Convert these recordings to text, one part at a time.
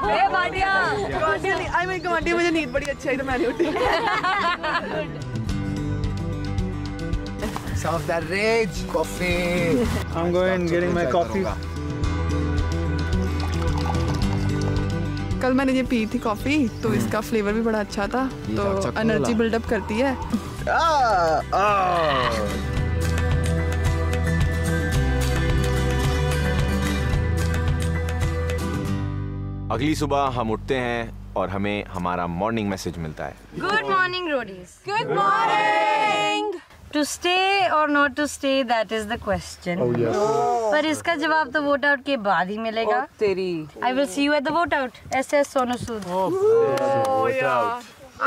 भाटिया मुझे नींद बड़ी अच्छी आई तो मैंने उठी। Of that rage coffee. I'm going getting my coffee. कल मैंने ये पी थी कॉफी तो इसका फ्लेवर भी बड़ा अच्छा था तो एनर्जी बिल्डअप करती है। अगली सुबह हम उठते हैं और हमें हमारा मॉर्निंग मैसेज मिलता है। Good morning, roadies. Good morning. To stay or not to stay, that is the question. Oh yes. पर इसका जवाब तो वोट आउट के बाद ही मिलेगा। तेरी। I will see you at the vote out. SS Sonu Sood. Oh yeah.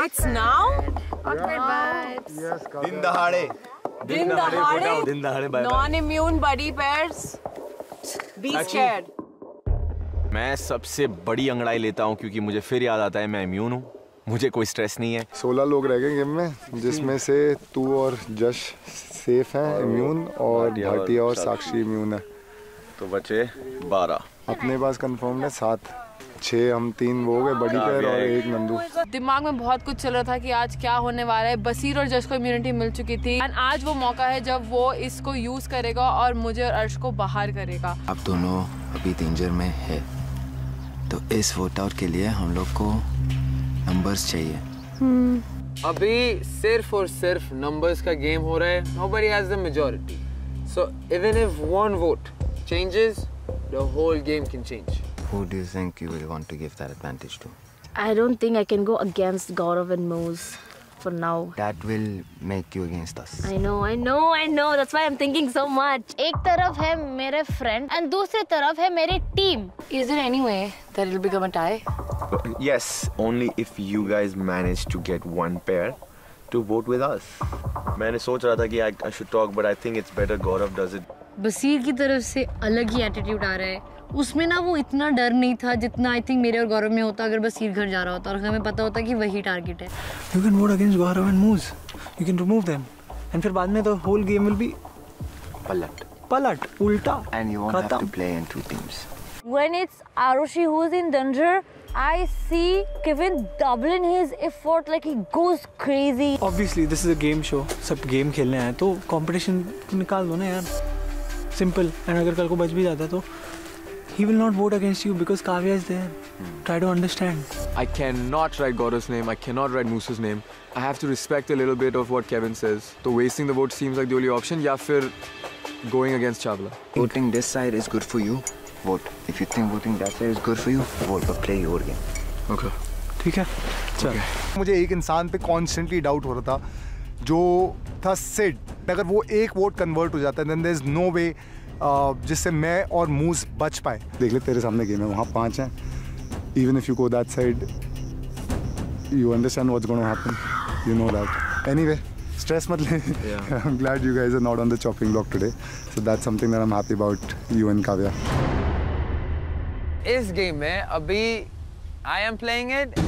It's now. Okay, bye. Yes. दिन दहाड़े। दिन दहाड़े। दिन दहाड़े bye. Non-immune body pairs. Be scared. मैं सबसे बड़ी अंगड़ाई लेता हूँ क्योंकि मुझे फिर याद आता है मैं इम्यून हूँ। मुझे कोई स्ट्रेस नहीं है। 16 लोग रह गए गेम में जिसमें से तू और जश सेफ हैं इम्यून और भारती और साक्षी इम्यून है तो बचे 12। अपने पास कंफर्म है 7, 6 हम 3 वो गए बड़ी पैर और 1 नंदू। दिमाग में बहुत कुछ चल रहा था कि आज क्या होने वाला है। बसीर और जश को इम्यूनिटी मिल चुकी थी और आज वो मौका है जब वो इसको यूज करेगा और मुझे और अर्श को बाहर करेगा। आप दोनों अभी डेंजर में है तो इस वोट आउट के लिए हम लोग को नंबर्स चाहिए। अभी सिर्फ और सिर्फ नंबर्स का गेम हो रहा है। Nobody has the majority, so even if one vote changes, the whole game can change. Who do you think you will want to give that advantage to? I don't think I can go against Gaurav and Moose for now. That will make you against us. I know. That's why I'm thinking so much. एक तरफ है मेरे friend and दूसरे तरफ है मेरी team. Is there any way that it will become a tie? Yes, only if you guys manage to get one pair to vote with us. मैंने सोच रहा था कि I should talk, but I think it's better Gaurav does it. बसीर की तरफ से अलग ही attitude आ रहा है। उसमें ना वो इतना डर नहीं था जितना I think मेरे और गौरव में होता अगर बसीर घर जा रहा होता और हमें पता होता कि वही टारगेट है। You can vote against Gaurav and Moose. You can remove them. And फिर बाद में the whole game will be पलट, उल्टा। And you won't have to play in two teams. When it's Arushi who's in danger. I see Kevin doubling his effort like he goes crazy. Obviously, this is a game show. सब game खेलने आए तो competition निकाल दो ना यार. Simple. And अगर कल को बच भी जाता है तो he will not vote against you because Kavya is there. Try to understand. I cannot write Gaurav's name. I cannot write Moose's name. I have to respect a little bit of what Kevin says. So wasting the vote seems like the only option. या फिर going against Chawla. Voting this side is good for you. Vote. If you think voting that side is good for you, vote but play your game. Okay. ठीक है. चल. मुझे एक इंसान पे constantly doubt हो रहा था, जो था Sid. अगर वो एक vote convert हो जाता है, then there's no way जिससे मैं और Moose बच पाए. देख ले तेरे सामने game है, वहाँ 5 हैं. Even if you go that side, you understand what's going to happen. You know that. Anyway, stress मत ले. Yeah. I'm glad you guys are not on the chopping block today. So that's something that I'm happy about. You and Kavya. इस game में अभी I am playing it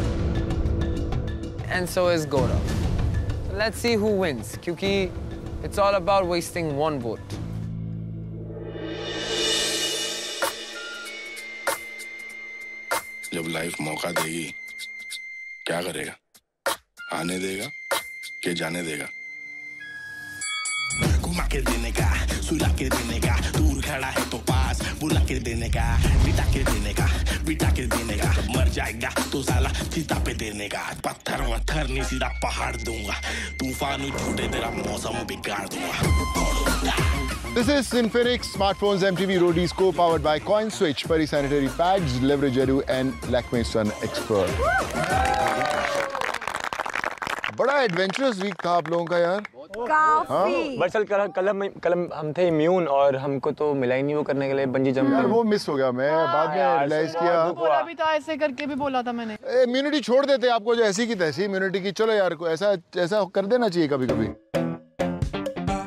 and so is Gaurav. Let's see who wins क्योंकि it's all about wasting one vote. जब life मौका देगी क्या करेगा? आने देगा कि जाने देगा? घुमा के देने का, सुला के देने का, दूर खड़ा है तो पास बुला के देने का, बिटा के देने का, बिटा के देने का, मर जाएगा तो साला सीधा पे देने का, पत्थर वत्थर नहीं सीधा पहाड़ दूंगा, तूफान उठे तेरा मौसम बिगाड़ दूंगा। This is Synfenix Smartphones MTV Roadies co-powered by Coin Switch, Perisanitary Pads, Leverage Edu and Lakme Sun Expert. बड़ा एडवेंचरस वीक था आप लोगों का यार। काफी। बरसल कलम हम थे इम्यून और हमको तो मिला ही नहीं वो करने के लिए बंजी जंप। यार वो मिस हो गया मैं बाद में रियलाइज किया। बोला भी था ऐसे करके भी बोला था मैंने। इम्यूनिटी छोड़ देते आपको जो ऐसी की तैसी इम्यूनिटी की चलो यार को ऐसा ऐसा कर देना चाहिए कभी कभी।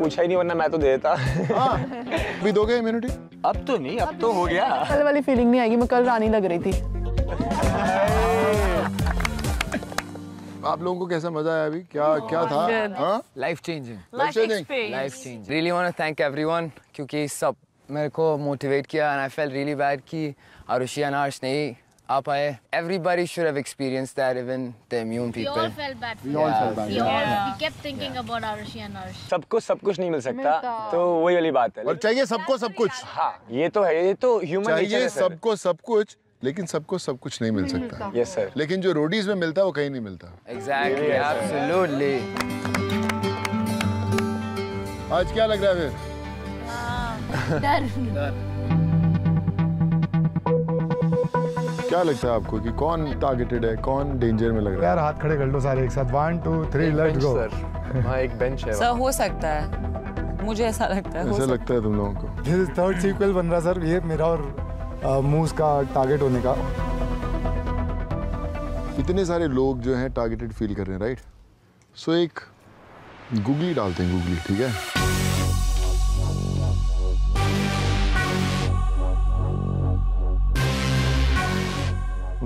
पूछा ही नहीं वरना मैं तो दे देता। भी दोगे इम्यूनिटी? अब तो नहीं अब तो हो गया। कल वाली फीलिंग नहीं आएगी मैं कल रानी लग रही थी। आप लोगों को कैसा मजा आया अभी क्या था? हाँ? Life changing. Really want to thank everyone क्योंकि सब मेरे को motivate किया and I felt really bad कि आरुषि और अर्श नहीं up I everybody should have experienced that, even the immune people. We all felt bad. We all felt bad. We kept thinking about Arushi and Arsh. सब कुछ नहीं मिल सकता, तो वही वाली बात है. और चाहिए सबको सब कुछ. हाँ, ये तो है, ये तो ह्यूमन नेचर है. सबको सब कुछ, लेकिन सबको सब कुछ नहीं मिल सकता. Yes sir. लेकिन जो रोडीज में मिलता है वो कहीं नहीं मिलता. Exactly, absolutely. आज क्या लग रहा है फिर? क्या लगता है आपको कि कौन टारगेटेड है, कौन डेंजर में लग रहा है? यार हाथ खड़े कर लो सारे एक साथ. 1 2 3 लेट गो. हाँ, एक बेंच है सर. हो सकता है, मुझे ऐसा लगता है. ऐसा लगता है तुम लोगों को? दिस इज थर्ड सीक्वल बन रहा सर. ये मेरा और मूस का टारगेट होने का. इतने सारे लोग जो हैं टारगेटेड फील कर रहे हैं, राइट? सो एक गूगली डालते हैं. गूगली, ठीक है.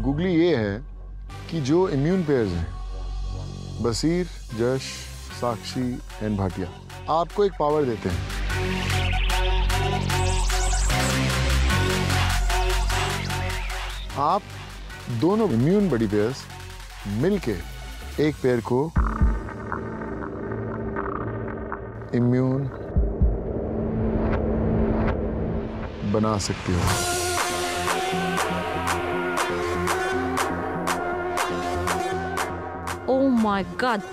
गूगली ये है कि जो इम्यून पेयर्स हैं, बसीर, जश, साक्षी एंड भाटिया, आपको एक पावर देते हैं. आप दोनों इम्यून बॉडी पेयर्स मिलके एक पेयर को इम्यून बना सकते हो. Oh my God,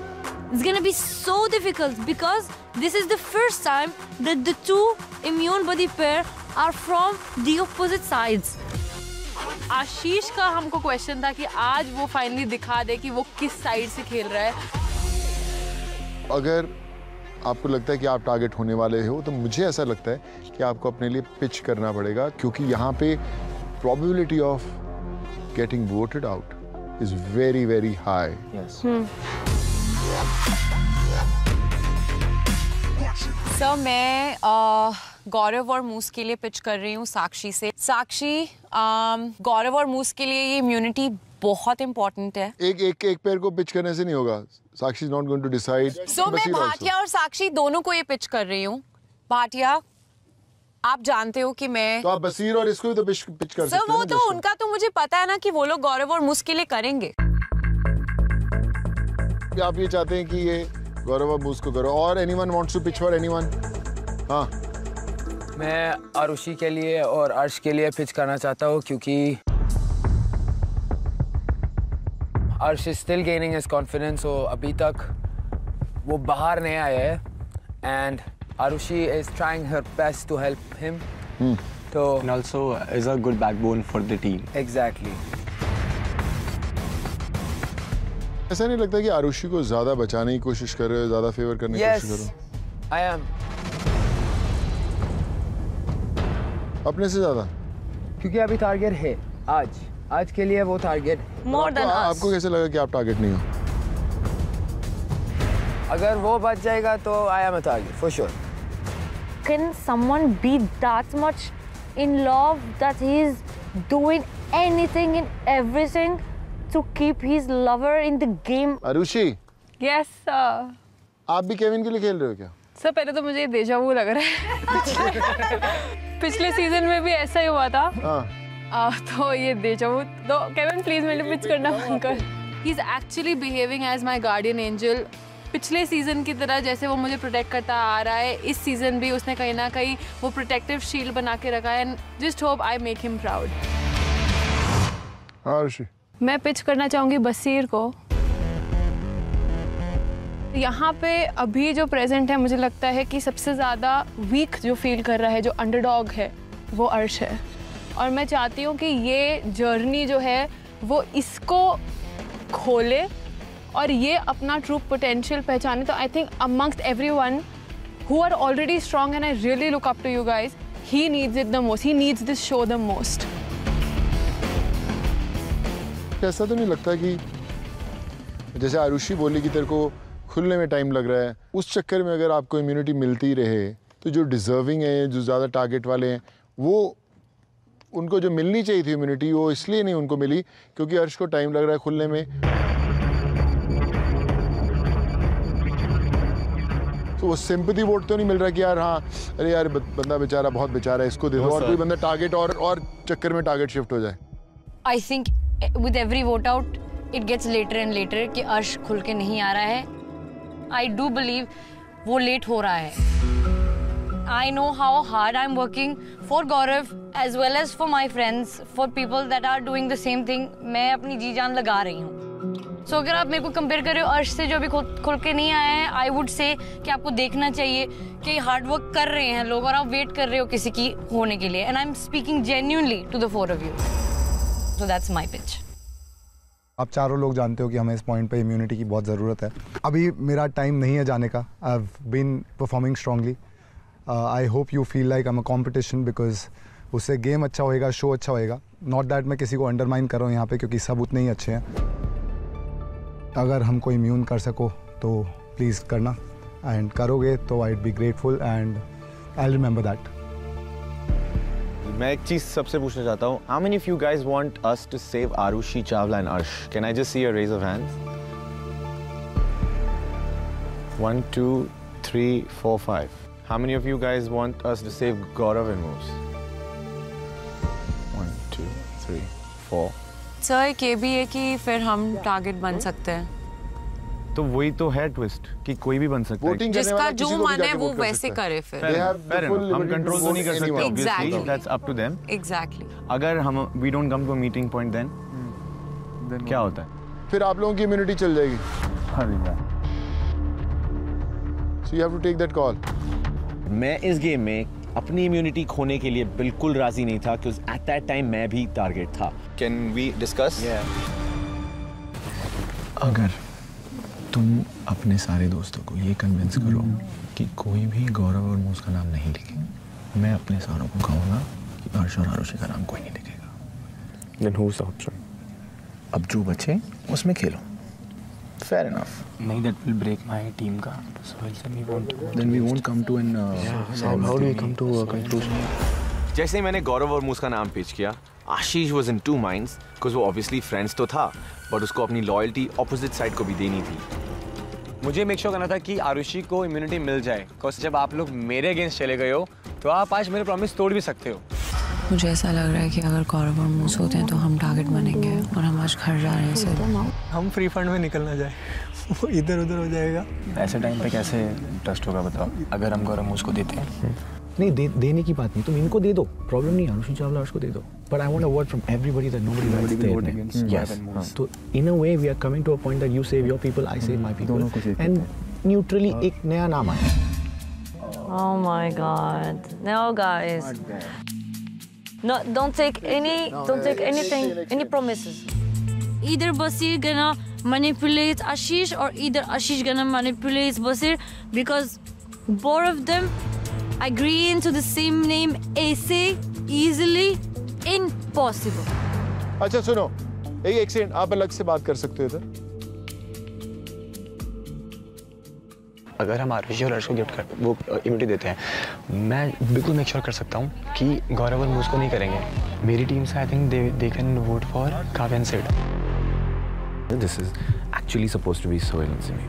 it's gonna be so difficult because this is the first time that the two immune body pair are from the opposite sides. आशीष का हमको क्वेश्चन था कि आज वो फाइनली दिखा दे कि वो किस साइड से खेल रहा है. अगर आपको लगता है कि आप टारगेट होने वाले हो, तो मुझे ऐसा लगता है कि आपको अपने लिए पिच करना पड़ेगा, क्योंकि यहाँ पे probability of getting voted out is very very high. Yes. So मैं गौरव और मूस के लिए पिच कर रही हूँ साक्षी से. साक्षी, गौरव और मूस के लिए ये इम्यूनिटी बहुत इम्पोर्टेंट है. एक पैर को पिच करने से नहीं होगा. साक्षी is not going to decide. So मैं भाटिया और साक्षी दोनों को ये पिच कर रही हूँ. भाटिया, आप जानते हो कि मैं, तो आप बसीर और इसको भी तो पिच कर सकते हो. वो तो उनका तो मुझे पता है ना कि वो लोग गौरव और मुश्किलें करेंगे. आप ये चाहते हैं कि ये गौरव और मूस को करो. और anyone wants to pitch for anyone? हाँ, मैं आरुषि के लिए और अर्श के लिए पिच करना चाहता हूँ, क्योंकि Arsh is still gaining his confidence. So अभी तक वो बाहर नहीं आया है and Arushi is trying her best to help him. So and also is a good backbone for the team. Exactly. ऐसा नहीं लगता कि आरुषि को ज़्यादा बचाने की कोशिश कर रहे हो, ज़्यादा फेवर करने की कोशिश कर रहे हो? Yes, I am. अपने से ज़्यादा? क्योंकि अभी टारगेट है आज के लिए वो टारगेट. More than us. आपको कैसे लगा कि आप टारगेट नहीं हो? अगर वो बच जाएगा तो I am a target for sure. Can someone be that much in love that he is doing anything and everything to keep his lover in the game? Arushi. Yes sir. आप भी Kevin के लिए खेल रहे हो क्या? Sir पहले तो मुझे डेजा वू लग रहा है. पिछले सीजन में भी ऐसा ही हुआ था. हाँ. तो ये डेजा वू. तो केविन प्लीज मेरे पिच करना बंद कर. He is actually behaving as my guardian angel. पिछले सीजन की तरह जैसे वो मुझे प्रोटेक्ट करता आ रहा है, इस सीजन भी उसने कहीं ना कहीं वो प्रोटेक्टिव शील्ड बना के रखा है. Just hope I make him proud. Arushi, मैं पिच करना चाहूँगी बसीर को. यहाँ पे अभी जो प्रेजेंट है, मुझे लगता है कि सबसे ज़्यादा वीक जो फील कर रहा है, जो अंडरडॉग है, वो अर्श है. और मैं चाहती हूँ कि ये जर्नी जो है वो इसको खोले और ये अपना ट्रू पोटेंशियल पहचाने. तो I think amongst everyone who are already strong and I really look up to you guys, he needs it the most. He needs this show the most. ऐसा तो नहीं लगता कि जैसे आरुषि बोली कि तेरे को खुलने में टाइम लग रहा है, उस चक्कर में अगर आपको इम्यूनिटी मिलती रहे तो जो डिजर्विंग है, जो ज़्यादा टारगेट वाले हैं, वो उनको जो मिलनी चाहिए थी इम्यूनिटी, वो इसलिए नहीं उनको मिली क्योंकि अर्श को टाइम लग रहा है खुलने में. तो वो सिंपैथी वोट तो नहीं मिल रहा कि यार हाँ, अरे यार बंदा बेचारा बहुत बेचारा है, इसको दे दो. और कोई बंदा टारगेट और चक्कर में टारगेट शिफ्ट हो जाए. I think with every vote out, it gets later and later कि अर्श खुल के नहीं आ रहा है. I do believe वो late हो रहा है. I know how hard I'm working for Gaurav as well as for my friends, for people that are doing the same thing. मैं अपनी जी जान लगा रही हूँ. So अगर आप मेरे को compare कर रहे हो अर्श से जो अभी खुल के नहीं आया है, I would say कि आपको देखना चाहिए कि hard work कर रहे हैं लोग और आप wait कर रहे हो किसी की होने के लिए. And I'm speaking genuinely to the four of you. So that's my pitch. आप चारों लोग जानते हो कि हमें इस point पे immunity की बहुत ज़रूरत है. अभी मेरा time नहीं है जाने का. I've been performing strongly. I hope you feel like I'm a competition because उससे game अच्छा होएगा, show अच्छा होएगा. Not that मैं किसी को undermine कर रहा हूँ यहाँ पे क्योंकि सब उतने ही अच्छे हैं. अगर हमको इम्यून कर सको तो प्लीज़ करना एंड करोगे तो I be grateful and I remember that. मैं एक चीज़ सबसे पूछना चाहता हूँ. How many of you guys want us to save Arushi Chawla and Arsh? Can I just see your raise of hands? 1 2 3 4 5. How many of you guys want us to save Gaurav and Moose? 1 2 3 4. Sir के भी है कि फिर हम टारगेट बन सकते हैं. तो वही तो है ट्विस्ट कि कोई भी बन सकता है, जिसका जो मन है वो वैसे करे. फिर हम कंट्रोल तो नहीं कर सकते. Exactly, that's up to them. Exactly. अगर हम we don't come to a meeting point then क्या होता है? फिर आप लोगों की इम्यूनिटी चल जाएगी. हाँ जी. So you have to take that call. मैं इस गेम में अपनी इम्यूनिटी खोने के लिए बिल्कुल राजी नहीं था क्योंकि एट दैट टाइम मैं भी टारगेट था. Can we discuss? अगर तुम अपने सारे दोस्तों को ये कन्विंस करो कि कोई भी गौरव और मूस का नाम नहीं लिखे, मैं अपने सारों को कहूँगा कि अर्श और आरुषि का नाम कोई नहीं लिखेगा. Then who's the option? अब जो बचे उसमें खेलो. Fair enough. No, that will break my team ka. So then we won't. Then we won't come to an. How do we come to a conclusion? जैसे मैंने गौरव और मूस का नाम पेश किया, आशीष was in two minds, because वो obviously friends तो था, but उसको अपनी loyalty opposite side को भी देनी थी. मुझे make sure करना था कि आरुषि को immunity मिल जाए, because जब आप लोग मेरे against चले गए हो, तो आप आज मेरे promise तोड़ भी सकते हो. मुझे ऐसा लग रहा है कि अगर गौरव और मूस होते हैं तो हम टारगेट बनेंगे और हम आज घर जा रहे हैं. सर हम फ्री फंड में निकल ना जाए, वो इधर उधर हो जाएगा. ऐसे टाइम पे कैसे ट्रस्ट होगा बताओ? अगर हम गौरव मूस को देते हैं, नहीं देने की बात नहीं, तुम इनको दे दो, प्रॉब्लम नहीं. आरुषि चावला उसको दे दो. But I want a word from everybody that nobody against. तो in a way we are coming to a point that you save your people, I save my people, and neutrally एक नया नाम आए. Oh my God. Now guys, no, don't take any promises. Either Baseer gonna manipulate Ashish or either Ashish gonna manipulate Baseer, because both of them agree into the same name ऐसे easily impossible. अच्छा सुनो, एक second, आप अलग से बात कर सकते हो इधर. अगर हम आरुषि और अर्श को गिफ्ट कर वो इम्यूनिटी देते हैं, मैं बिल्कुल मेक श्योर कर सकता हूँ कि गौरव और मूस को नहीं करेंगे. मेरी टीम से I think they can vote for Kavya and Sid. This is actually suppose to be Sohail and Simi,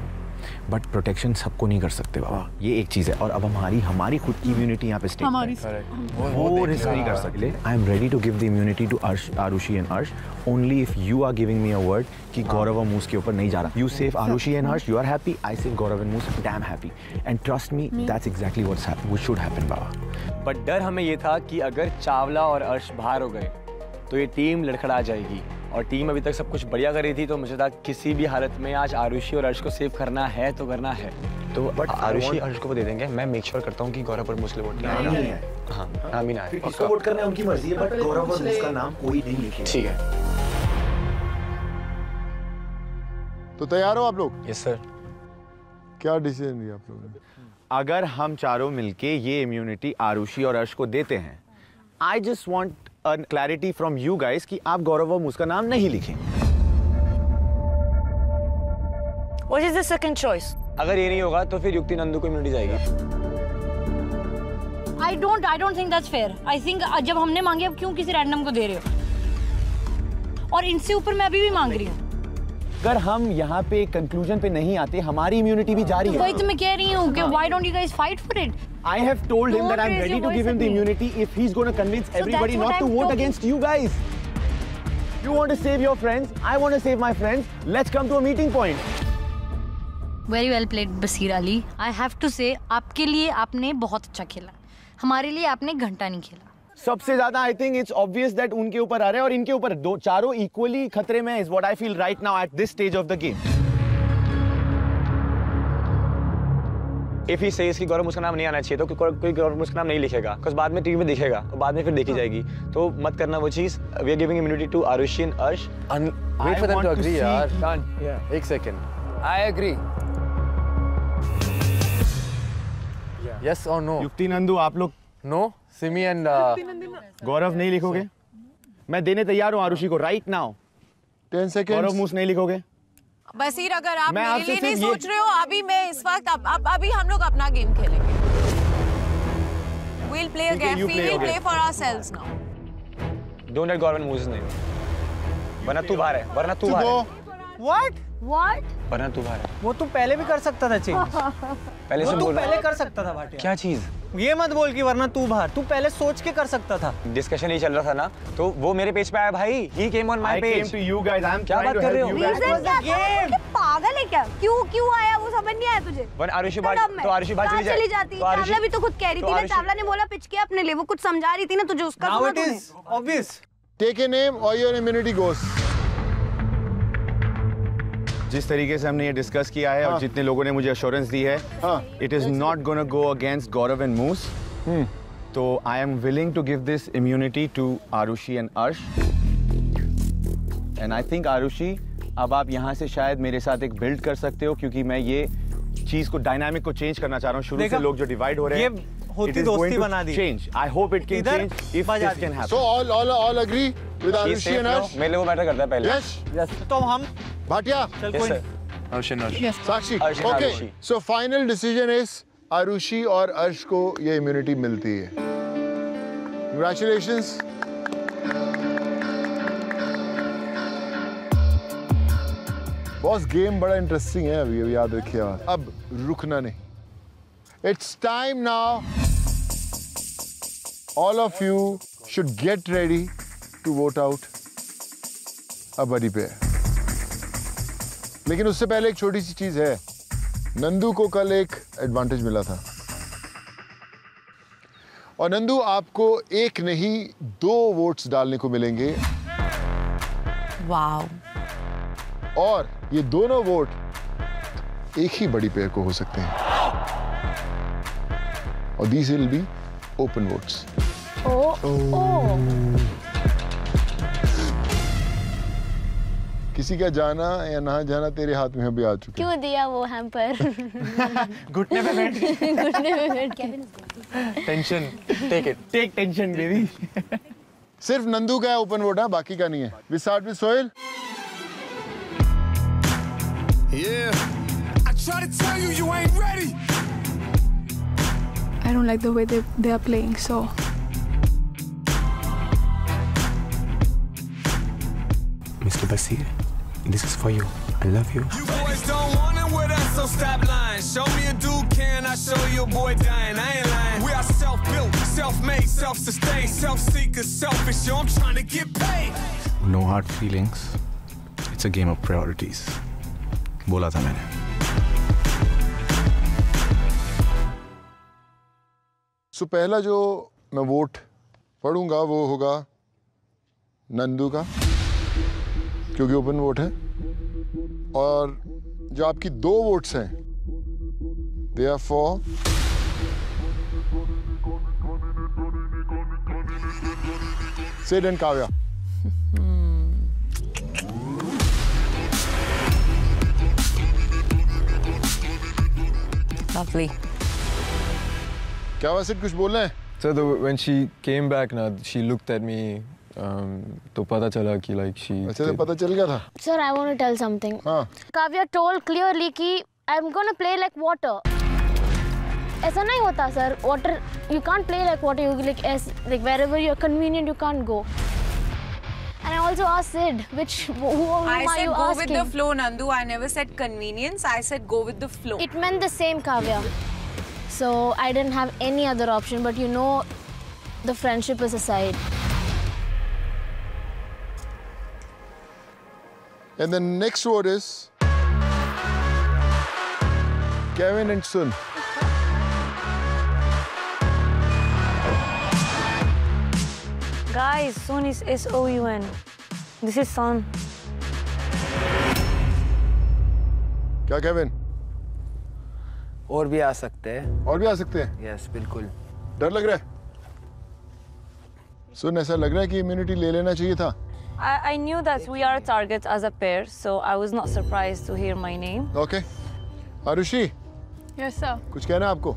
but protection सबको नहीं कर सकते बाबा. ये एक चीज़ है. और अब हमारी खुद की इम्यूनिटी यहाँ पे स्टेक वो रिस्क नहीं कर सकते. I am ready to give the immunity to Arsh, Arushi and Arsh only if you are giving me a word कि गौरव और मूस के ऊपर नहीं जा रहा. You save Arushi and Arsh, you are happy. I save Gaurav and Moose, damn happy. And trust me, that's exactly what should happen बाबा. But डर हमें ये था कि अगर चावला और अर्श बाहर हो गए तो ये टीम लड़खड़ा जाएगी. और टीम अभी तक सब कुछ बढ़िया कर रही थी, तो मुझे था किसी भी हालत में आज आरुषि और अर्श को सेव करना है तो करना है. तो बट आरुषि अर्श को दे देंगे. मैं मेक श्योर करता हूँ कि गौरव और मूस वोट नहीं है. हाँ, नाम ही ना है. किसको वोट करना है उनकी मर्जी है, बट गौरव और मूस का नाम कोई नहीं लिखेगा. ठीक है. तो तैयार हो आप लोग? Yes sir. क्या डिसीजन लिया आप लोगों ने? अगर हम चारों मिलके ये इम्यूनिटी आरुषि और अर्श को देते हैं, I just want clarity from you guys कि आप गौरव और मूस का नाम नहीं लिखेंगे. What is the second choice? अगर ये नहीं होगा तो फिर युक्ति नंदू को इम्यूनिटी जाएगी. I don't think that's fair. I think जब हमने मांगी, अब क्यों किसी रैंडम को दे रहे हो? और इनसे ऊपर मैं अभी भी मांग रही हूँ. अगर हम यहाँ पे कंक्लूजन पे नहीं आते, हमारी इम्यूनिटी भी जारी है. वही तो मैं कह रही हूँ कि why don't you guys fight for it? I have told him that I'm ready to give him the immunity if he's going to convince everybody not to vote against you guys. You want to save your friends. I want to save my friends. Let's come to a meeting point. Very well played, Baseer Ali. I have to say, आपके लिए आपने बहुत अच्छा खेला. हमारे लिए आपने घंटा नहीं खेला. सबसे ज़्यादा I think it's obvious that उनके ऊपर आ रहे हैं और इनके ऊपर दो चारों equally खतरे में is what I feel right now at this stage of the game. If he says कि गौरव उसका नाम नहीं आना चाहिए तो कोई गौरव उसका नाम नहीं लिखेगा क्योंकि बाद में टीवी में दिखेगा और बाद में फिर देखी जाएगी तो मत करना वो चीज़. We are giving immunity to Arushi and Arsh. Wait for them to agree यार. Done. Yeah. एक second. I agree. Yes or no? युक्ति नंदू आप लोग no? सिमी and गौरव नहीं लिखोगे? मैं देने तैयार हूँ आरुषि को right now. 10 seconds. गौरव मूस नहीं लिखोगे? बसीर अगर आप मेरे लिए नहीं सोच रहे हो अभी मैं इस वक्त अब अभी हम लोग अपना गेम खेलेंगे. We'll play a game. We'll play for ourselves now. Don't let Gaurav and Moose's name. वरना तू बाहर है. वरना तू बाहर है. What? वरना तू बाहर है. वो तू पहले भी कर सकता था चेंज. पहले से बोल. तू पहले कर सकता था भाटिया. क्या चीज? ये मत बोल कि वरना तू बाहर. तू पहले सोच के कर सकता था. डिस्कशन ही चल रहा था ना तो वो मेरे पेज पे आया भाई. He came on my page. I came to you guys. I'm trying to help you guys. Reason क्या था? पागल है क्या? क्यों आया वो समझ नहीं आया तुझे? वन आरुषि भाई तो आरुषि भाई चली जाती. चावला भी तो खुद कह रही थी ना. चावला ने बोला पिच के अपने लिए. वो कुछ समझा रही थी ना तुझे उसका. Now it is obvious. Take a name or your immunity goes. जिस तरीके से हमने ये डिस्कस किया है और जितने लोगों ने मुझे एश्योरेंस दी है it is not gonna go against Gaurav and Moose तो I am willing to give this immunity to Arushi and Arsh and I think Arushi अब आप यहाँ से शायद मेरे साथ एक बिल्ड कर सकते हो क्योंकि मैं ये चीज को डायनामिक को चेंज करना चाह रहा हूँ. शुरू से लोग जो डिवाइड हो रहे हैं होती दोस्ती बना दी. Change I hope it can change if this can happen. So all agree with Arushi and Arsh. मेरे को मैटर करता है पहले. यस यस तो हम Bhatia. Yes, sir. Arushi and Arsh. Yes. Sakshi. Arsh and Arushi. So final decision is Arushi और Arsh को ये immunity मिलती है. Congratulations. Boss game बड़ा interesting है अभी याद रखिए. अब रुकना नहीं. It's time now. All of you should get ready to vote out a buddy pair. लेकिन उससे पहले एक छोटी सी चीज है. नंदू को कल एक एडवांटेज मिला था और नंदू आपको एक नहीं 2 वोट्स डालने को मिलेंगे. वाव. और ये दोनों वोट एक ही बड़ी पेयर को हो सकते हैं और these will be open votes. किसी का जाना या ना जाना तेरे हाथ में अभी आ चुका. क्यों दिया वो हैम्पर? घुटने पे बैठ. टेंशन. Take tension baby. सिर्फ नंदू का है ओपन वोट है बाकी का नहीं है. We start with Sohail. Yeah. I try to tell you you ain't ready. I don't like the way they are playing so. Mr. Baseer, this is for you. I love you. You boys don't want it with us, so stop lying. Show me a dude can, I show you a boy dying. I ain't lying. We are self-built, self-made, self-sustained, self-seekers, selfish. Yo, I'm trying to get paid. No hard feelings. It's a game of priorities. बोला था मैंने. So पहला जो मैं vote पढ़ूंगा वो होगा नंदू का क्योंकि ओपन वोट है और जो आपकी 2 वोट्स हैं they are for Sid and Kavya. Lovely. क्या हुआ सिड कुछ बोलना है? Sir when she came back ना शी लुक्ड एट मी तो पता चला कि लाइक शी. अच्छा तो पता चल गया था. Sir I want to tell something. Kavya told clearly कि I am gonna play like water. ऐसा नहीं होता sir. Water you can't play like water. You like as like wherever you are convenient you can't go. And I also asked Sid, which who I said go asking? with the flow Nandu. I never said convenience. I said go with the flow. It meant the same Kavya. So I didn't have any other option but you know the friendship is aside. And the next word is Kevin and Sun. Guys, Sun is S-O-U-N. This is Sun. क्या Kevin? और भी आ सकते हैं. और भी आ सकते हैं? Yes, बिल्कुल. डर लग रहा है? Sun, ऐसा लग रहा है कि immunity ले लेना चाहिए था? I knew that we are targets as a pair, so I was not surprised to hear my name. Okay. Arushi. Yes, sir. कुछ कहना आपको?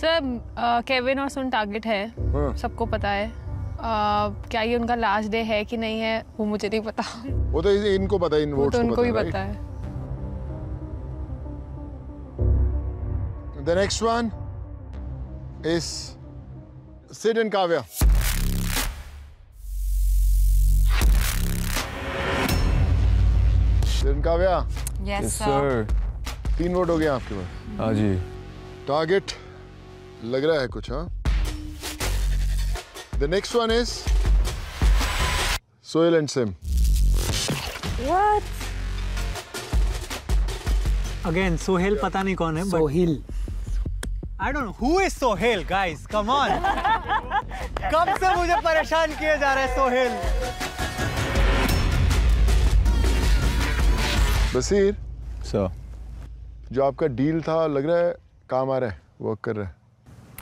Sir, Kevin और Sun target है. सबको पता है. क्या ये उनका लास्ट डे है कि नहीं है वो मुझे नहीं पता. वो तो इनको पता है, इन वोट्स को पता है. वो तो उनको भी पता है. The next one is Sid and Kavya. Sid and Kavya. Yes, sir. तीन वोट हो गए आपके पास. हाँ जी. Target लग रहा है कुछ, हाँ. The next one is Sohail and Sim. What? Again, Sohail पता नहीं कौन है. Sohail. I don't know who is Sohail, guys. Come on. कब से मुझे परेशान किया जा रहा है Sohail. Baseer, sir. जो आपका डील था लग रहा है काम आ रहा है, वर्क कर रहा है.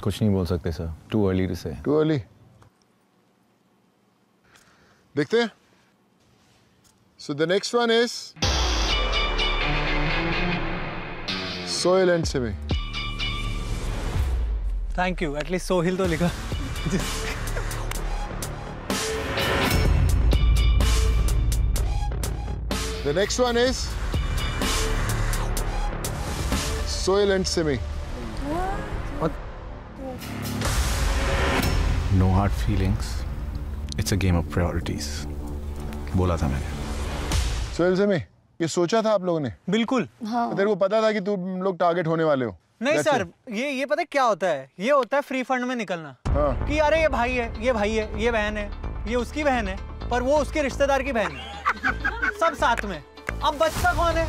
कुछ नहीं बोल सकते sir. Too early to say. Too early. देखते हैं. So the next one is Sohail and Simi. Thank you. At least Sohail तो लिखा. The next one is Sohail and Simi. What? No hard feelings. It's a game of priorities. बोला था मैंने. Sohail Simi, ये सोचा था आप लोगों ने? बिल्कुल. हाँ. तेरे को पता था कि तुम लोग टारगेट होने वाले हो. नहीं सर, ये पता है क्या होता है? ये होता है फ्री फंड में निकलना. हाँ. कि यारे ये भाई है, ये बहन है, ये उसकी बहन है, पर वो उसके रिश्तेदार की बहन है. सब साथ में. अब बच्चा कौन है?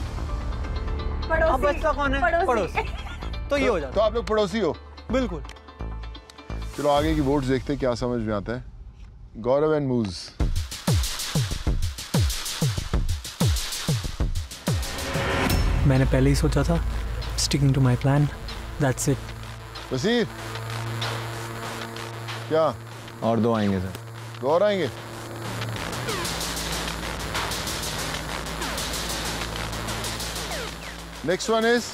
पड़ोसी. अब बच्चा कौन है? पड़ोसी. तो ये हो जाता है. तो आप लोग पड़ोसी हो. बिल्कुल. चलो आगे की वोट देखते हैं क्या समझ में आता है. गौरव एंड मूज. मैंने पहले ही सोचा था. Sticking to my plan. That's it. Baseer. क्या? और दो आएंगे सर. दो और आएंगे. Next one is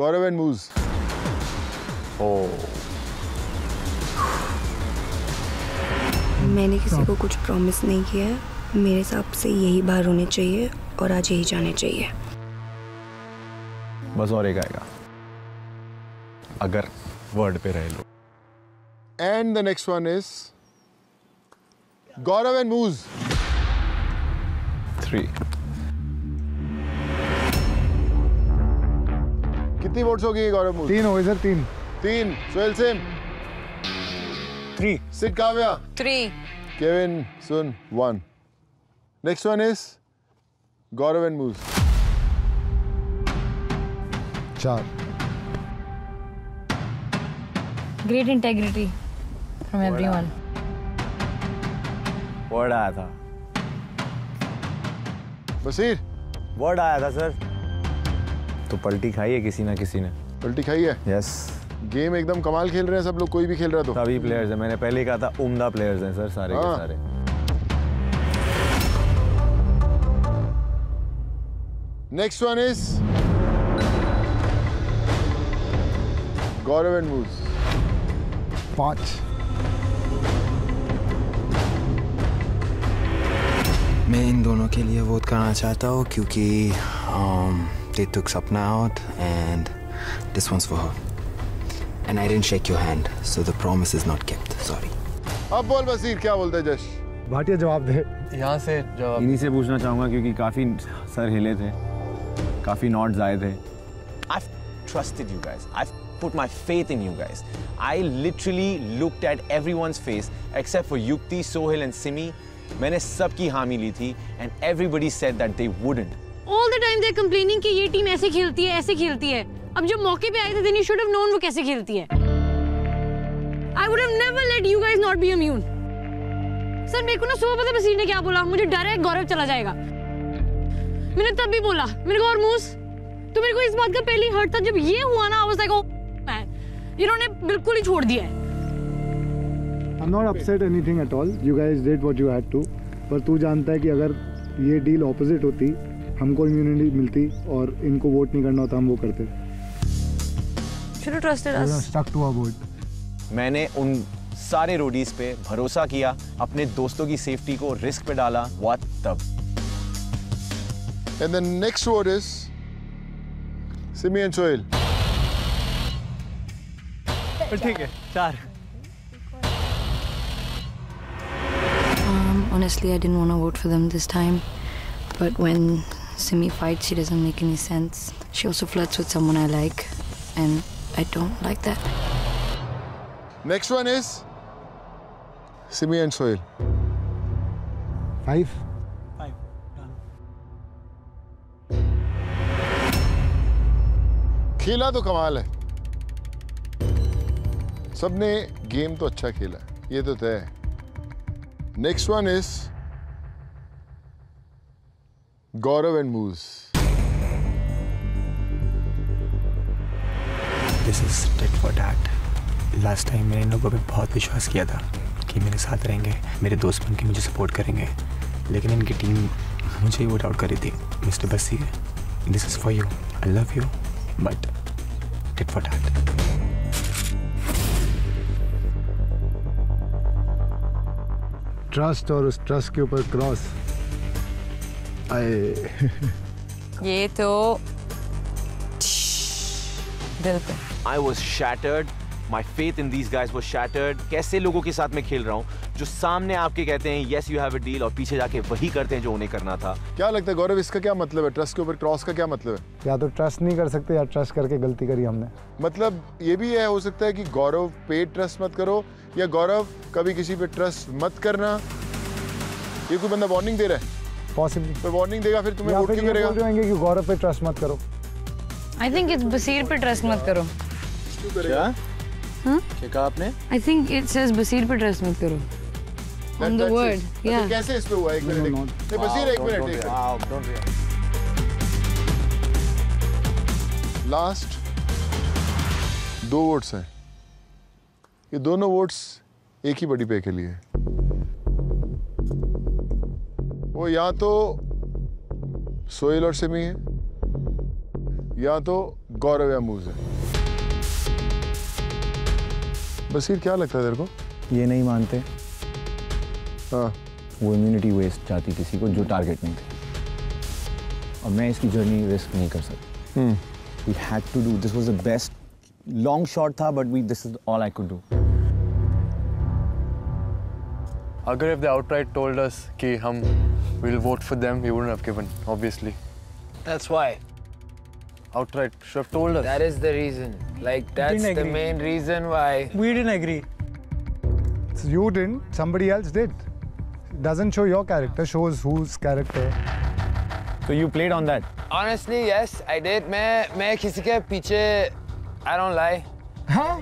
Gaurav and Moose. Oh. मैंने किसी को कुछ promise नहीं किया है. मेरे हिसाब से यही बार होने चाहिए और आज यही जाने चाहिए. बस और एक आएगा अगर वर्ड पे रहे लोग. And the next one is Gaurav and Moose. 3. कितनी वोट्स हो गई गौरव मूज? 3 हो गई sir. 3. Sohail Sim. 3. Sid Kavya. 3. Kevin Sun. 1. Next one is Gaurav and Moose. 4. Great integrity from everyone. Word आया था. Baseer. Word आया था सर. तो पलटी खाई है किसी ना किसी ने. पलटी खाई है. Yes. गेम एकदम कमाल खेल रहे हैं सब लोग. कोई भी खेल रहा तो. सभी प्लेयर्स हैं. मैंने पहले कहा था उम्दा प्लेयर्स हैं सर सारे के सारे. Next one is Gaurav and Moose. 5. मैं इन दोनों के लिए वोट करना चाहता हूँ क्योंकि they took Sapna out and this one's for her. And I didn't shake your hand, so the promise is not kept. Sorry. अब बोल Baseer, क्या बोलता है जश? भाटिया जवाब दे. यहाँ से जवाब. इन्हीं से पूछना चाहूँगा क्योंकि काफी सर हिले थे. काफी नॉट्स आए थे. I've trusted you guys. I've put my faith in you guys. I literally looked at everyone's face except for Yukti, Sohail and Simi मैंने सबकी हामी ली थी and everybody said that they wouldn't. All the time they are complaining कि ये team ऐसे खेलती है, ऐसे खेलती है। अब जब मौके पे आए थे then you should have known वो कैसे खेलती है। I would have never let you guys not be immune. Sir मेरे को ना सुबह पता बसीर ने क्या बोला, मुझे डर है गौरव चला जाएगा। मैंने तब भी बोला मेरे को, और मूस तो मेरे को इस बात का पहले ही हर्ट था। जब ये हुआ ना I was like oh man, इन्होंने बिल्कुल ही छोड़ दिया है। I am not upset anything at all, you guys did what you had to, पर तू जानता है कि अगर ये डील ऑपोजिट होती हमको इम्यूनिटी मिलती और इनको वोट नहीं करना होता, हम वो करते। Should have trusted us, stuck to our vote. मैंने उन सारे रोडीज पे भरोसा किया, अपने दोस्तों की सेफ्टी को रिस्क पे डाला। व्हाट तब। And the next word is Simi and Sohail. ठीक है, चार. Honestly, I didn't want to vote for them this time, but when Simi fights, she doesn't make any sense. She also flirts with someone I like, and I don't like that. Next one is Simi and Sohail. Five. खेला तो कमाल है, सबने game तो अच्छा खेला, ये तो तय है। Next one is Gaurav and Moose. This is tit for tat. Last time मैंने इन लोगों पे बहुत विश्वास किया था कि मेरे साथ रहेंगे, मेरे दोस्त बनके मुझे सपोर्ट करेंगे, लेकिन इनकी टीम मुझे ही वोट आउट कर रही थी। Mister Basir, this is for you, I love you, but tit for tat. Trust और उस trust के ऊपर cross. ये तो दिल पे. I was shattered. My faith in these guys was shattered. कैसे लोगों के साथ मैं खेल रहा हूँ जो सामने आपके कहते हैं yes you have a deal और पीछे जाके वही करते हैं जो उन्हें करना था। क्या लगता है गौरव, इसका क्या मतलब है? ट्रस्ट के ऊपर क्रॉस का क्या मतलब है? या तो ट्रस्ट नहीं कर सकते या ट्रस्ट करके गलती करी हमने। मतलब ये भी है, हो सकता है कि गौरव पे ट्रस्ट मत करो या गौरव कभी किसी पे ट्रस्ट मत करना। ये कोई बंदा वार्निंग दे रहा है, पॉसिबली वार्निंग देगा फिर तुम्हें वोट क्यों करेगा? गौरव पे ट्रस्ट मत करो। आई थिंक इट्स बसीर पे ट्रस्ट मत करो। क्या कहा आपने? I think it says बसीर पे ट्रस्ट मत करो। On the word, yeah. कैसे इस पे हुआ? एक मिनट, नहीं बसीर एक मिनट। लास्ट दो वोट्स हैं। ये दोनों वोट्स एक ही बड़ी पे के लिए। वो या तो सोहेल और सिमी है, या तो गौरव या मूस है। बसीर क्या लगता है तेरे को? ये नहीं मानते। हाँ, वो इम्यूनिटी वेस्ट चाहती किसी को जो टारगेट नहीं थे, और मैं इसकी जर्नी रिस्क नहीं कर सकता। We had to do this, was the best long shot था, but we this is all I could do. अगर if they outright told us कि हम will vote for them, we wouldn't have given obviously. That's why outright should have told us. That is the reason, like that's the main reason why we didn't agree. So you didn't, somebody else did. It doesn't show your character, shows whose character. So you played on that? Honestly, yes, I did. मैं किसी के पीछे, I don't lie. Huh?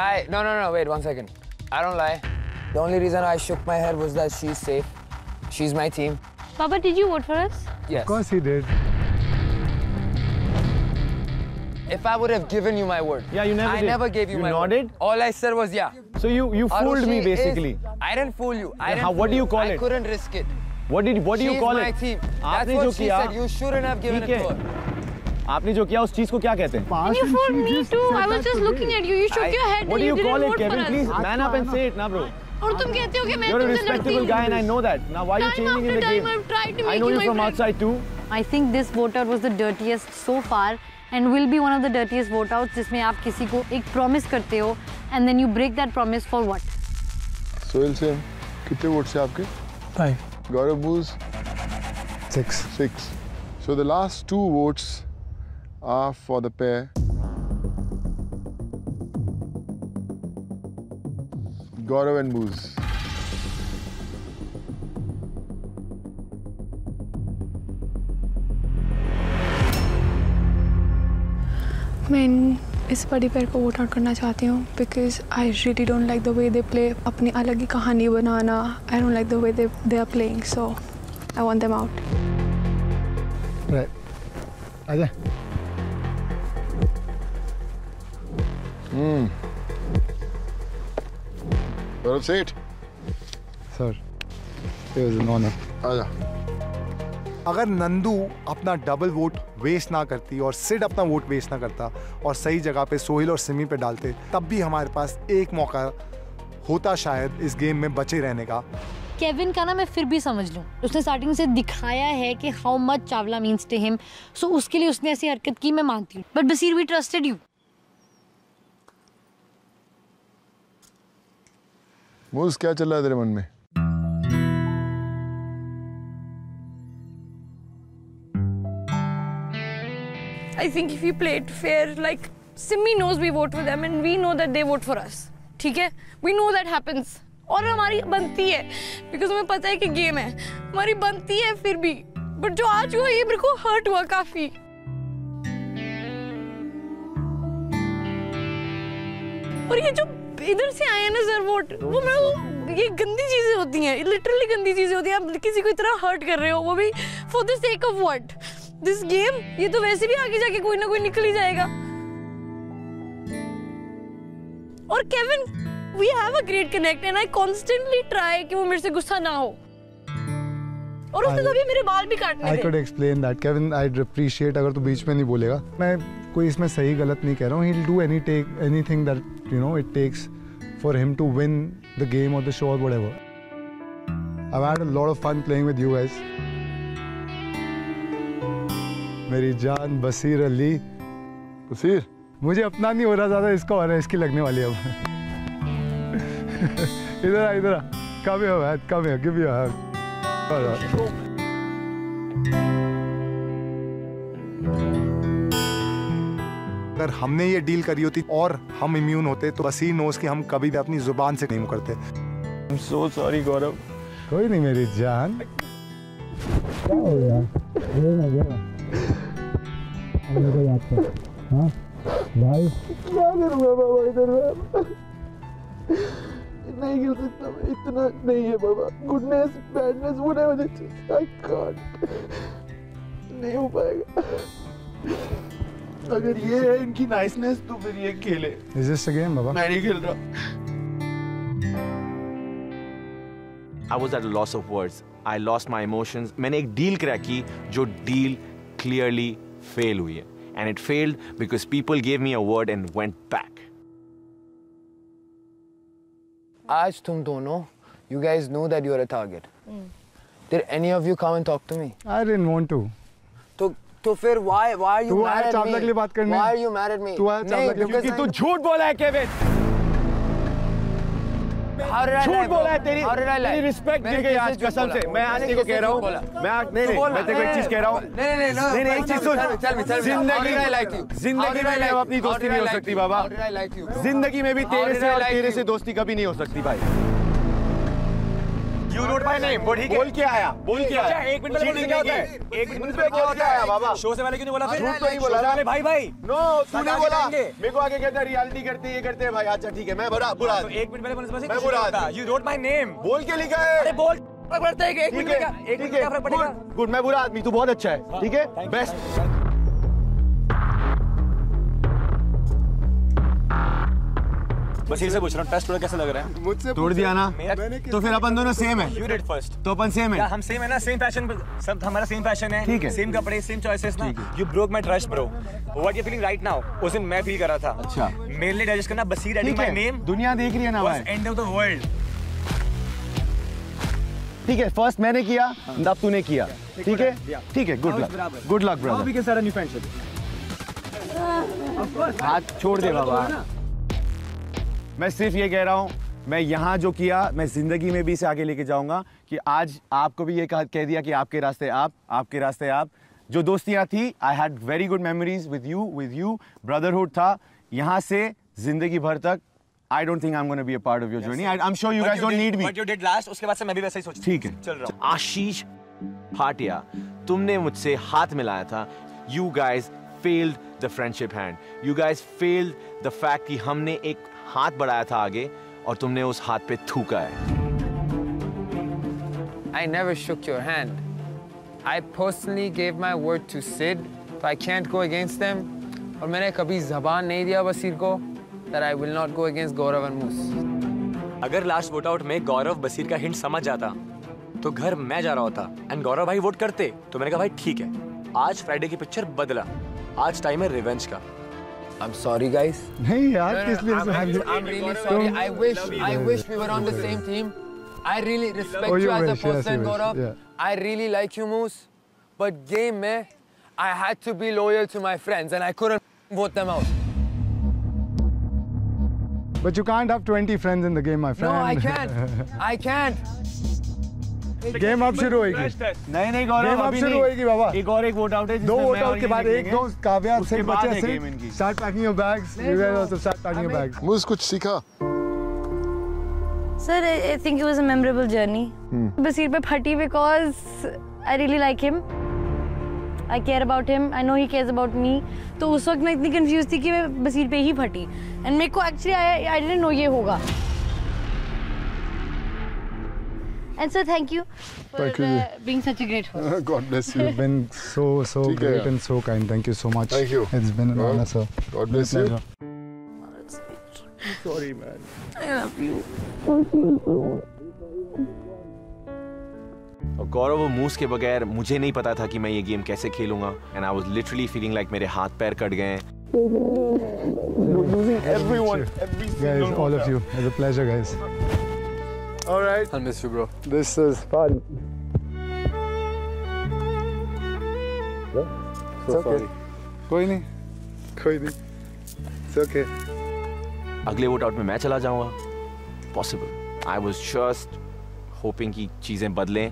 I no, wait one second. I don't lie. The only reason I shook my head was that she's safe. She's my team. Papa, did you vote for us? Yes. Of course he did. If I would have given you my word. Yeah, you never did. I never gave you my word. You nodded? All I said was yeah. So you fooled me basically. I didn't fool you. What do you call it? I couldn't risk it. What do you call it? She's my team. That's what she said. You shouldn't have given it to her. आपने जो किया उस चीज को क्या कहते हैं? You fooled me too. I was just looking at you. You shook your head. What do you call it, Kevin? Please man up and say it, na bro. और तुम कहते हो कि मैं तुमसे लड़ती हूँ. You're a respectable guy and I know that. Now why are you changing in the game? I've tried to make you my friend. I know you from outside too. I think this voter was the dirtiest so far. And will be one of the dirtiest vote outs, जिसमें आप किसी को एक promise करते हो and then you break that promise for what? Sohail से कितने vote से आपके? 5. गौरव मूस 6. So the last two votes are for the pair Gaurav and Moose. मैं इस पर्टिकुलर को वोट आउट करना चाहती हूँ because I really don't like the way they play, अपनी अलग ही कहानी बनाना. I don't like the way they are playing, so I want them out. Right, आजा. Gaurav, sit. Sir, it was an honor. आजा. अगर नंदू अपना डबल वोट वेस्ट ना करती और सिड अपना वोट वेस्ट ना करता और सही जगह पे सोहेल और सिमी पे डालते, तब भी हमारे पास एक मौका होता शायद इस गेम में बचे रहने का. केविन का ना मैं फिर भी समझ लूँ, उसने स्टार्टिंग से दिखाया है कि how much Chawla means to him, so उसके लिए उसने ऐसी हरकत की, मैं मानती हूँ. But Basir, we trusted you. Moose, क्या चल रहा है तेरे मन में? I think if we played fair, like Simi knows we vote for them and we know that they vote for us. ठीक है, we know that happens. और हमारी बनती है, because हमें पता है कि game है, हमारी बनती है फिर भी. But जो आज हुआ ये मेरे को hurt हुआ काफी. और ये जो इधर से आया ना सर वोट, वो मेरा वो ये गंदी चीजें होती हैं, literally गंदी चीजें होती हैं. आप किसी को इतना hurt कर रहे हो, वो भी for the sake of what? This game, ये तो वैसे भी आगे जाके कोई ना कोई निकल ही जाएगा. और Kevin, we have a great connect and I constantly try कि वो मेरे से गुस्सा ना हो. और उसने तो अभी मेरे बाल भी काटने थे. I could explain that, Kevin. I'd appreciate अगर तू बीच में नहीं बोलेगा. मैं कोई इसमें सही गलत नहीं कह रहा हूँ. He'll do anything that you know it takes for him to win the game or the show or whatever. I've had a lot of fun playing with you guys. मेरी जान बसीर अली. बसीर, मुझे अपना नहीं हो रहा ज़्यादा, इसका हो रहा है. इसकी लगने वाली है अब. इधर आ, इधर आ. कम हो यार, कम हो. Give your hand. अगर हमने ये डील करी होती और हम इम्यून होते तो बसीर नोज़ कि हम कभी भी अपनी जुबान से नहीं मुकरते. आई एम सो सॉरी गौरव. कोई नहीं मेरी जान. क्या हो यार, मुझे याद कर. हाँ भाई, क्या करूँगा बाबा, इधर बाबा नहीं गिर सकता, इतना नहीं है बाबा. गुडनेस बैडनेस वो नहीं, मुझे आई कांट, नहीं हो पाएगा. अगर ये है इनकी नाइसनेस तो फिर ये खेले. Is this a game बाबा? मैं नहीं खेल रहा. I was at a loss of words. I lost my emotions. मैंने एक डील क्रैक की जो डील clearly fail हुई है, and it failed because people gave me a word and went back. आज तुम दोनों, you guys know that you're a target. Did any of you come and talk to me? I didn't want to. तो फिर why are you mad at me? Why are you mad at me? नहीं, क्योंकि तू झूठ बोला है Kevin. झूठ बोला है. तेरी रिस्पेक्ट गिर गई आज, कसम से. मैं आज को कह रहा हूँ, मैं तेरे को एक चीज कह रहा हूँ. नहीं, एक चीज सुन. जिंदगी में अपनी दोस्ती नहीं हो सकती बाबा. जिंदगी में भी तेरे से दोस्ती कभी नहीं हो सकती भाई. You wrote my name, but he बोल क्या आया? अच्छा, एक मिनट में क्या होता है? एक मिनट में क्या होता है बाबा? शो से पहले क्यों नहीं बोला फिर? झूठ तो नहीं बोला ना भाई. No, तूने बोला. मेरे को आगे कहता है रियलिटी करते हैं, ये करते हैं भाई. अच्छा ठीक है, मैं बुरा. एक मिनट पहले मैं बुरा था. You wrote my name. बोल के लिखा है. अरे बोल. पड़ता है एक मिनट का. एक मिनट का फर्क पड़ेगा. Good, मैं बुरा आदमी, तू बहुत अच्छा है. ठीक है, best. बसीर से पूछ रहा हूँ, टेस्ट थोड़ा कैसा लग रहा है? मुझसे तोड़ दिया ना, तो फिर अपन दोनों सेम है. You did first. तो अपन सेम है. हम सेम है ना, सेम पैशन सब, हमारा सेम पैशन है. ठीक है. सेम कपड़े, सेम चॉइसेस ना. You broke my trust, bro. What you feeling right now? उस दिन मैं फील कर रहा था. अच्छा. मेरे लिए डाइजेस्ट करना. Basir edit my name. दुनिया देख रही है ना भाई. End of the world. ठीक है, फर्स्ट मैंने किया, अब तूने किया. ठीक है, गुड लक ब्रदर. हाथ छोड़ दे बाबा. मैं सिर्फ ये कह रहा हूँ, मैं यहाँ जो किया मैं ज़िंदगी में भी इसे आगे लेके जाऊँगा. कि आज आपको भी ये कह दिया कि आपके रास्ते आप, आपके रास्ते आप. जो दोस्तियाँ थी, I had very good memories with you. Brotherhood था. यहाँ से ज़िंदगी भर तक I don't think I'm going to be a part of your journey. I'm sure you guys don't need me. What you did last, उसके बाद से मैं भी वैसा ही सोचता हूँ. ठीक है, चल रहा हूँ. आशीष भाटिया, तुमने मुझसे हाथ मिलाया था. You guys failed the friendship hand. You guys failed the fact कि हमने एक हाथ बढ़ाया था आगे और तुमने उस हाथ पे थूका है. I never shook your hand. I personally gave my word to Sid, so I can't go against them. और मैंने कभी ज़बान नहीं दिया बसीर को that I will not go against Gaurav and Moose. अगर लास्ट वोट आउट में गौरव बसीर का हिंट समझ जाता तो घर मैं जा रहा होता एंड गौरव भाई वोट करते तो मैंने कहा भाई ठीक है आज फ्राइडे की पिक्चर बदला आज टाइम है रिवेंज का. I'm sorry guys. नहीं यार किस लिए I'm really sorry. I wish we were on the same team. I really respect you as a person, Gaurav. Yeah. I really like you, Moose. But game mein, I had to be loyal to my friends, and I couldn't vote them out. But you can't have 20 friends in the game, my friend. No, I can't. I can't. Game up शुरू होएगी. नहीं नहीं गौरव game up शुरू होएगी बाबा. एक और एक vote out है. दो vote out के बाद एक दो काव्या से बच्चे से start packing your bags. You guys also start packing your bags. Moose कुछ सीखा? Sir, I think it was a memorable journey. Baseer pe phati because I really like him. I care about him. I know he cares about me. तो उस वक्त मैं इतनी confused थी कि मैं Baseer पे ही फटी. And मेरे को actually I didn't know ये होगा. And sir, thank you for being such a great host. God bless you. You've been so great and so kind. Thank you so much. Thank you. It's been an honor, sir. God bless you. Sorry, man. I love you. और गौरव और Moose के बगैर मुझे नहीं पता था कि मैं ये गेम कैसे खेलूंगा. And I was literally feeling like मेरे हाथ पैर कट गए. Losing everyone, every guys, all of you. It's a pleasure, guys. All right. I'll miss you, bro. This is fun. So sorry. कोई नहीं. कोई नहीं. It's okay. अगले vote out में मैं चला जाऊंगा. Possible. I was just hoping कि चीजें बदलें.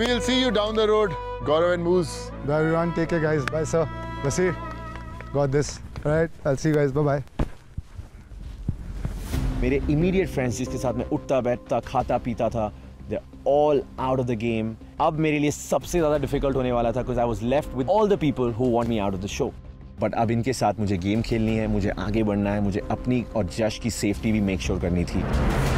We'll see you down the road, Gaurav and Moose. Bye everyone. Take care, guys. Bye, sir. Baseer, got this. All right. I'll see you guys. Bye bye. मेरे immediate friends जिसके साथ मैं उठता बैठता खाता पीता था, they're all out of the game. अब मेरे लिए सबसे ज्यादा डिफिकल्ट होने वाला था, because I was left with all the people who want me out of the show. But अब इनके साथ मुझे गेम खेलनी है, मुझे आगे बढ़ना है, मुझे अपनी और जश की सेफ्टी भी मेक श्योर करनी थी.